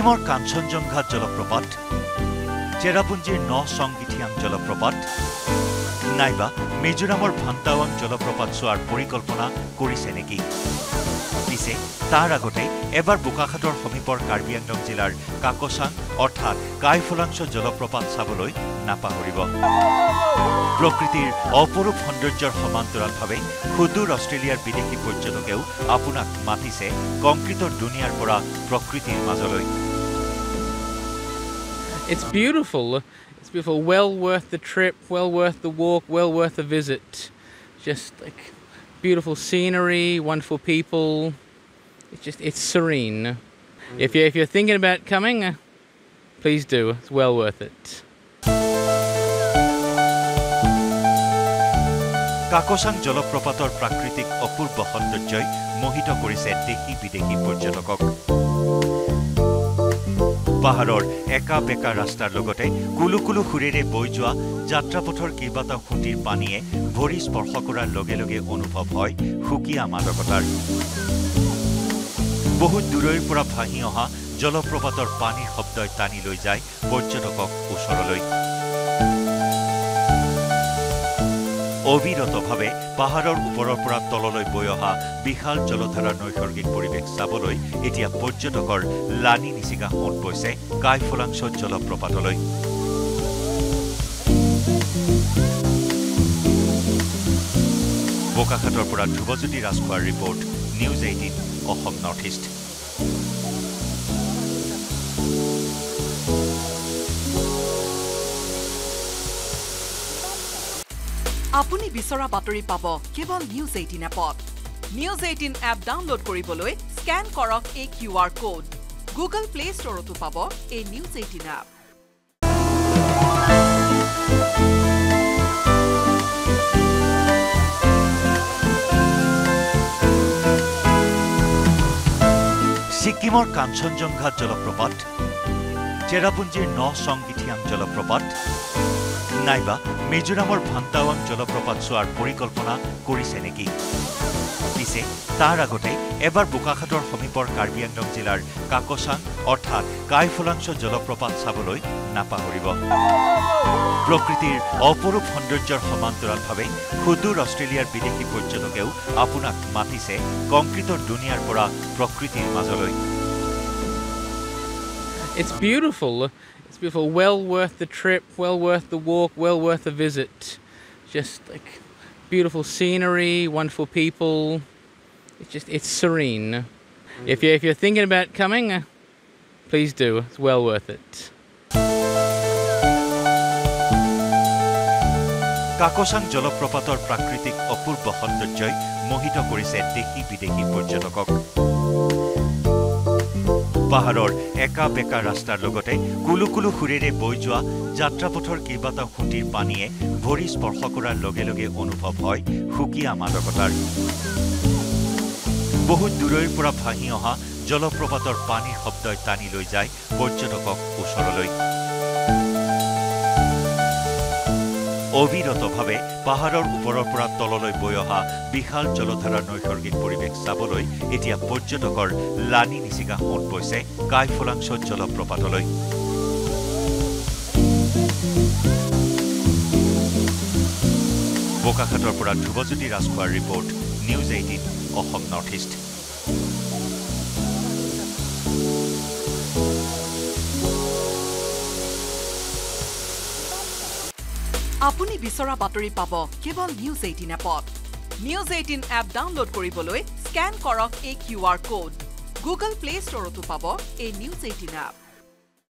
সিকিমৰ কাঞ্চনজংঘা জলপ্ৰপাত, চেৰাপুঞ্জীৰ নসংগীথিয়াং জলপ্ৰপাত, নাইবা মিজোৰামৰ ভান্তাৱাং জলপ্ৰপাত চোৱাৰ পৰিকল্পনা কৰিছে নেকি? পিছে তাৰ আগতে এবাৰ বোকাখাটৰ সমীপৰ কাৰ্বি আংলং জিলাৰ কাকচাং অৰ্থাৎ কাইফলাংছ জলপ্ৰপাত চাবলৈ নাপাহৰিব। প্ৰকৃতিৰ অপৰূপ সৌন্দৰ্যৰ সমান্তৰালভাৱে সুদূৰ অষ্ট্ৰেলিয়াৰ বিদেশী পৰ্যটকেও আপোনাক মাতিছে কংক্ৰিটৰ দুনিয়াৰ পৰা প্ৰকৃতিৰ মাজলৈ। It's beautiful. It's beautiful. Well worth the trip, well worth the walk, well worth the visit. Just like beautiful scenery, wonderful people. It's serene. If you're thinking about coming, please do. It's well worth it. Kakochang জলপ্ৰপাতৰ প্ৰাকৃতিক অপূৰ্ব সৌন্দৰ্যই মোহিত কৰিছে দেশী বিদেশী পৰ্যটকক। পাহাৰৰ একা বেকা ৰাস্তাৰ লগতে কুলুকুলু খুৰেৰে বৈ যোৱা যাত্ৰাপথৰ কেইবাটাও খুঁটিৰ পানীয়ে ভৰি স্পৰ্শ কৰাৰ লগে লগে অনুভৱ হয় সুকীয়া মাদকতাৰ। বহুত দূৰৰ পৰা ভাহি অহা জলপ্ৰপাতৰ পানীৰ শব্দই টানি লৈ যায় পৰ্যটকক ওচৰলৈ। অবিৰতভাৱে পাহাৰৰ ওপৰৰ পৰা তললৈ বৈ অহা বিশাল জলধাৰাৰ নৈসৰ্গিক পৰিৱেশ চাবলৈ এতিয়া পৰ্যটকৰ লানি নিচিগা মন গৈছে কাইফলাংছ জলপ্ৰপাতলৈ। বোকাখাটৰ পৰা ধ্ৰুৱজ্যোতি ৰাজখোৱাৰ report, news 18 Assam north east. আপুনি বিচৰা বাতৰি পাব কেৱল নিউজ 18 এপত। নিউজ 18 এপ ডাউনলোড কৰিবলৈ স্ক্যান কৰক এই কিউআৰ কোড। গুগল প্লে ষ্টৰতো পাব এই নিউজ 18 এপ। সিকিমৰ কাঞ্চনজংঘা জলপ্ৰপাত, চেৰাপুঞ্জীৰ নসংগীথিয়াং জলপ্ৰপাত, নাইবা মিজোৰামৰ ভান্তাৱাং জলপ্ৰপাত চোৱাৰ পৰিকল্পনা কৰিছে নেকি? পিছে তাৰ আগতে এবাৰ বোকাখাটৰ সমীপৰ কাৰ্বি আংলং জিলাৰ কাকচাং অৰ্থাৎ কাইফলাংছ জলপ্ৰপাত চাবলৈ নাপাহৰিব। প্ৰকৃতিৰ অপৰূপ সৌন্দৰ্যৰ সমান্তৰালভাৱে সুদূৰ অষ্ট্ৰেলিয়াৰ বিদেশী পৰ্যটকেও আপোনাক মাতিছে কংক্ৰিটৰ দুনিয়াৰ পৰা প্ৰকৃতিৰ মাজলৈ। It's beautiful. It's beautiful. Well worth the trip, well worth the walk, well worth the visit. Just like beautiful scenery, wonderful people. It's serene. If you're thinking about coming, please do. It's well worth it. Kakochang জলপ্ৰপাতৰ প্ৰাকৃতিক অপূৰ্ব সৌন্দৰ্যই মোহিত কৰিছে দেশী বিদেশী পৰ্যটকক। পাহাৰৰ একা বেকা ৰাস্তাৰ লগতে কুলুকুলু খুৰেৰে বৈ যোৱা যাত্ৰাপথৰ কেইবাটাও খুঁটিৰ পানীয়ে ভৰি স্পৰ্শ কৰাৰ লগে লগে অনুভৱ হয় সুকীয়া মাদকতাৰ। বহুত দূৰৰ পৰা ভাহি অহা জলপ্ৰপাতৰ পানীৰ শব্দই টানি লৈ যায় পৰ্যটকক ওচৰলৈ। অবিৰতভাৱে পাহাৰৰ ওপৰৰ পৰা তললৈ বৈ অহা বিশাল জলধাৰাৰ নৈসৰ্গিক পৰিৱেশ চাবলৈ এতিয়া পৰ্যটকৰ লানি নিচিগা মন গৈছে কাইফলাংছ জলপ্ৰপাতলৈ। বোকাখাটৰ পৰা ধ্ৰুৱজ্যোতি ৰাজখোৱাৰ report, news 18 Assam north east. আপুনি বিচৰা বাতৰি পাব কেৱল নিউজ 18 এপত। নিউজ 18 এপ ডাউনলোড কৰিবলৈ স্ক্যান কৰক এই কিউআৰ কোড। গুগল প্লে ষ্টৰতো পাব এই নিউজ 18 এপ।